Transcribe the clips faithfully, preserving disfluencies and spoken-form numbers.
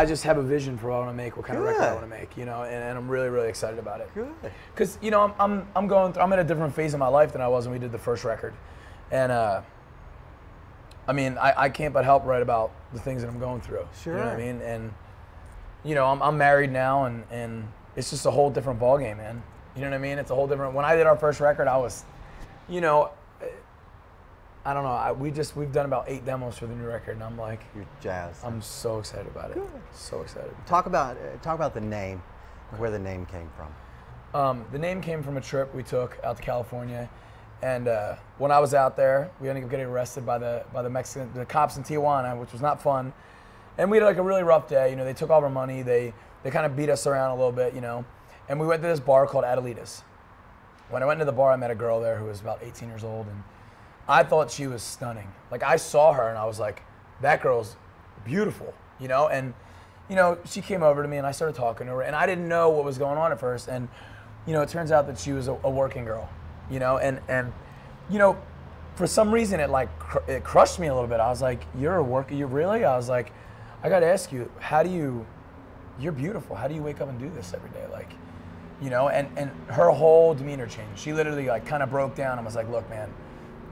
I just have a vision for what I want to make, what kind Good. of record I want to make, you know, and, and I'm really, really excited about it. Good. Because, you know, I'm, I'm, I'm going through, I'm in a different phase of my life than I was when we did the first record. And, uh, I mean, I, I can't but help write about the things that I'm going through. Sure. You know what I mean? And, you know, I'm, I'm married now, and, and it's just a whole different ballgame, man. You know what I mean? It's a whole different, when I did our first record, I was, you know, I don't know, I, we just, we've done about eight demos for the new record, and I'm like, you're jazzed. I'm so excited about it. Good. So excited. Talk about, uh, talk about the name, okay. where the name came from. Um, the name came from a trip we took out to California, and uh, when I was out there, we ended up getting arrested by the, by the Mexican, the cops in Tijuana, which was not fun. And we had like a really rough day, you know, they took all of our money, they, they kind of beat us around a little bit, you know. And we went to this bar called Adelita's. When I went to the bar, I met a girl there who was about eighteen years old, and I thought she was stunning. Like, I saw her and I was like, that girl's beautiful, you know? And, you know, she came over to me and I started talking to her, and I didn't know what was going on at first. And, you know, it turns out that she was a, a working girl, you know? And, and, you know, for some reason it like, cr it crushed me a little bit. I was like, you're a worker, you really? I was like, I gotta ask you, how do you, you're beautiful. How do you wake up and do this every day? Like, you know, and, and her whole demeanor changed. She literally like kind of broke down and was like, look, man,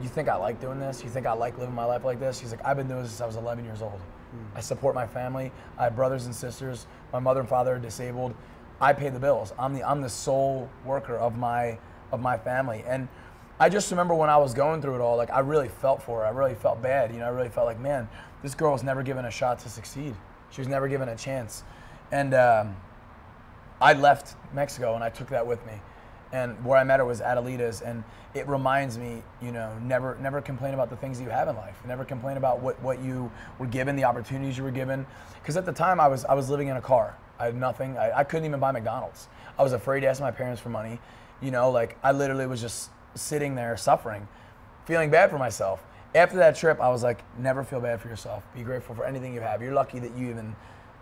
you think I like doing this? You think I like living my life like this? She's like, I've been doing this since I was eleven years old. Mm. I support my family. I have brothers and sisters. My mother and father are disabled. I pay the bills. I'm the, I'm the sole worker of my, of my family. And I just remember when I was going through it all, like I really felt for her. I really felt bad. You know, I really felt like, man, this girl was never given a shot to succeed. She was never given a chance. And um, I left Mexico and I took that with me. And where I met her was Adelita's, and it reminds me, you know, never never complain about the things you have in life. Never complain about what, what you were given, the opportunities you were given. Because at the time, I was, I was living in a car. I had nothing. I, I couldn't even buy McDonald's. I was afraid to ask my parents for money. You know, like, I literally was just sitting there suffering, feeling bad for myself. After that trip, I was like, never feel bad for yourself. Be grateful for anything you have. You're lucky that you even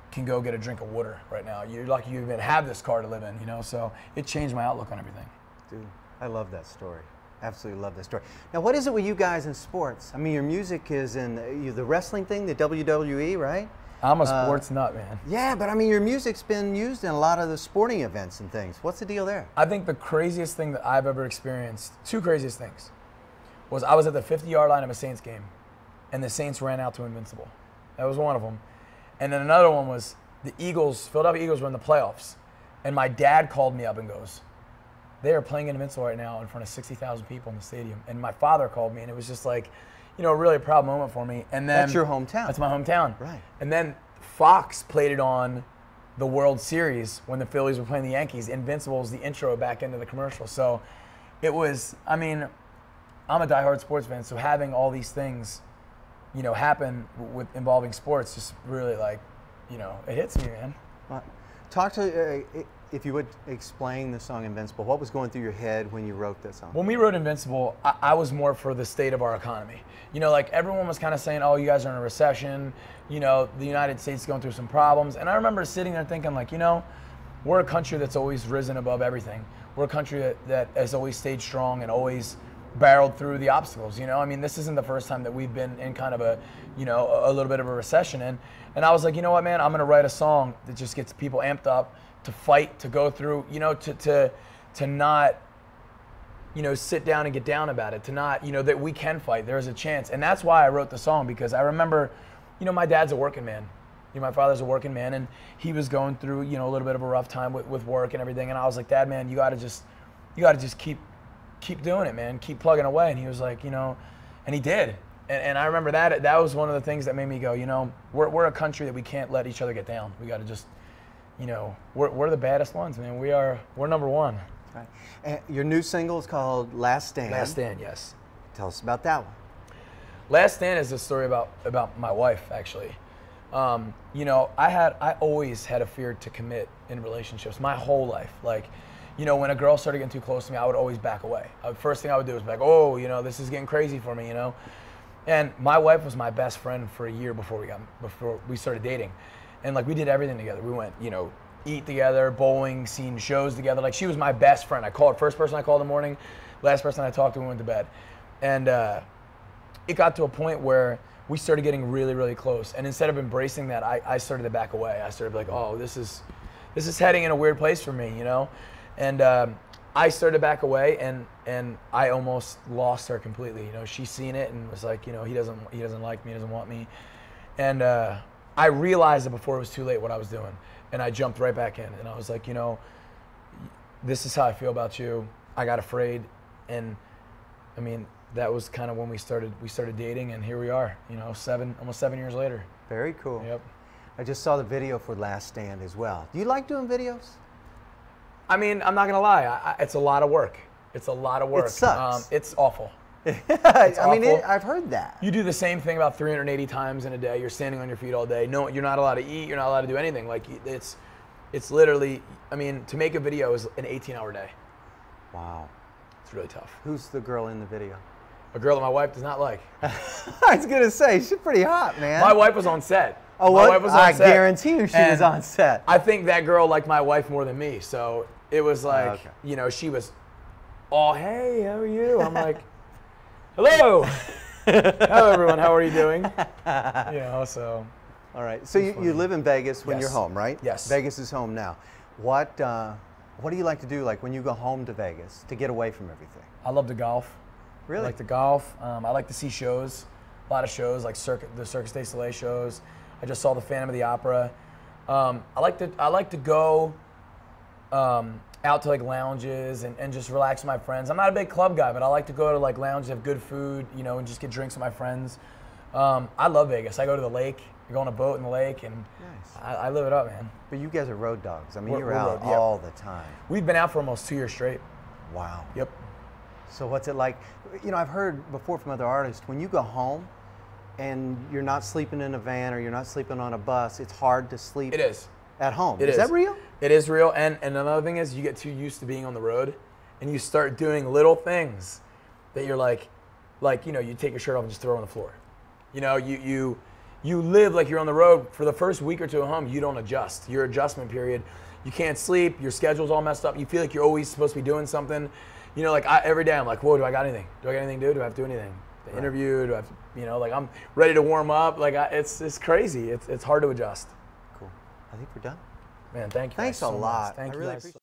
can go get a drink of water right now. You're lucky you even have this car to live in, you know? So it changed my outlook on everything. Dude, I love that story. Absolutely love that story. Now, what is it with you guys in sports? I mean, your music is in the, the wrestling thing, the W W E, right? I'm a sports uh, nut, man. Yeah, but I mean, your music's been used in a lot of the sporting events and things. What's the deal there? I think the craziest thing that I've ever experienced, two craziest things, was I was at the fifty yard line of a Saints game, and the Saints ran out to Invincible. That was one of them. And then another one was the Eagles, Philadelphia Eagles were in the playoffs. And my dad called me up and goes, they are playing Invincible right now in front of sixty thousand people in the stadium. And my father called me, and it was just like, you know, a really proud moment for me. And then— That's your hometown. That's my hometown. Right. And then Fox played it on the World Series when the Phillies were playing the Yankees. Invincible was the intro back into the commercial. So it was, I mean, I'm a diehard sports fan, so having all these things, you know, happen with involving sports just really, like, you know, it hits me, man. Talk to, uh, if you would, explain the song Invincible. What was going through your head when you wrote this song? When we wrote Invincible, I, I was more for the state of our economy. You know, like, everyone was kind of saying, oh, you guys are in a recession. You know, the United States is going through some problems. And I remember sitting there thinking, like, you know, we're a country that's always risen above everything. We're a country that, that has always stayed strong and always barreled through the obstacles, you know? I mean, this isn't the first time that we've been in kind of a, you know, a little bit of a recession. And, and I was like, you know what, man, I'm gonna write a song that just gets people amped up to fight, to go through, you know, to, to, to not, you know, sit down and get down about it, to not, you know, that we can fight, there's a chance. And that's why I wrote the song, because I remember, you know, my dad's a working man. You know, my father's a working man, and he was going through, you know, a little bit of a rough time with, with work and everything. And I was like, Dad, man, you gotta just, you gotta just keep, keep doing it, man, keep plugging away. And he was like, you know, and he did. And, and I remember that, that was one of the things that made me go, you know, we're, we're a country that we can't let each other get down. We gotta just, you know, we're, we're the baddest ones, man. We are, we're number one. Right. And your new single is called Last Stand. Last Stand, yes. Tell us about that one. Last Stand is a story about, about my wife, actually. Um, you know, I had, I always had a fear to commit in relationships my whole life. Like, you know, when a girl started getting too close to me, I would always back away. The first thing I would do was be like, oh, you know, this is getting crazy for me, you know? And my wife was my best friend for a year before we got, before we started dating. And like, we did everything together. We went, you know, eat together, bowling, seen shows together. Like, she was my best friend. I called, first person I called in the morning, last person I talked to, we went to bed. And uh, it got to a point where we started getting really, really close. And instead of embracing that, I, I started to back away. I started like, oh, this is, this is heading in a weird place for me, you know? And um, I started to back away, and, and I almost lost her completely. You know, she's seen it and was like, you know, he doesn't, he doesn't like me, he doesn't want me. And uh, I realized that before it was too late what I was doing. And I jumped right back in, and I was like, you know, this is how I feel about you. I got afraid, and I mean, that was kind of when we started, we started dating, and here we are, you know, seven, almost seven years later. Very cool. Yep. I just saw the video for Last Stand as well. Do you like doing videos? I mean, I'm not going to lie. I, I, it's a lot of work. It's a lot of work. It sucks. Um, it's awful. It's I mean, it, I've heard that. You do the same thing about three hundred eighty times in a day. You're standing on your feet all day. No, you're not allowed to eat. You're not allowed to do anything. Like, it's, it's literally, I mean, to make a video is an eighteen hour day. Wow. It's really tough. Who's the girl in the video? A girl that my wife does not like. I was going to say, she's pretty hot, man. My wife was on set. Oh, what? My wife was on I set. Guarantee you she and was on set. I think that girl liked my wife more than me. So it was like, oh, okay. You know, she was, oh, hey, how are you? I'm like, hello. Hello, everyone. How are you doing? Yeah, you know, so. All right. So you, you live in Vegas when yes. you're home, right? Yes. Vegas is home now. What, uh, what do you like to do, like, when you go home to Vegas to get away from everything? I love to golf. Really? I like to golf. Um, I like to see shows, a lot of shows, like Circa, the Cirque du Soleil shows. I just saw the Phantom of the Opera. Um, I like to I like to go um, out to like lounges and, and just relax with my friends. I'm not a big club guy, but I like to go to like lounges, have good food, you know, and just get drinks with my friends. Um, I love Vegas. I go to the lake. I go on a boat in the lake, and nice. I, I live it up, man. But you guys are road dogs. I mean, we're, you're out road, all yep. the time. We've been out for almost two years straight. Wow. Yep. So what's it like? You know, I've heard before from other artists, when you go home and you're not sleeping in a van or you're not sleeping on a bus, it's hard to sleep it is. at home. It is. Is that real? It is real. And, and another thing is, you get too used to being on the road, and you start doing little things that you're like, like, you know, you take your shirt off and just throw it on the floor. You know, you, you, you live like you're on the road. For the first week or two at home, you don't adjust. Your adjustment period, you can't sleep, your schedule's all messed up, you feel like you're always supposed to be doing something. You know, like I, every day I'm like, whoa, do I got anything? Do I got anything to do? Do I have to do anything? The right. interview? Do I have to, you know, like I'm ready to warm up. Like I, it's it's crazy. It's it's hard to adjust. Cool. I think we're done. Man, thank you. Thanks guys so a lot. Much. Thank I you. Really guys.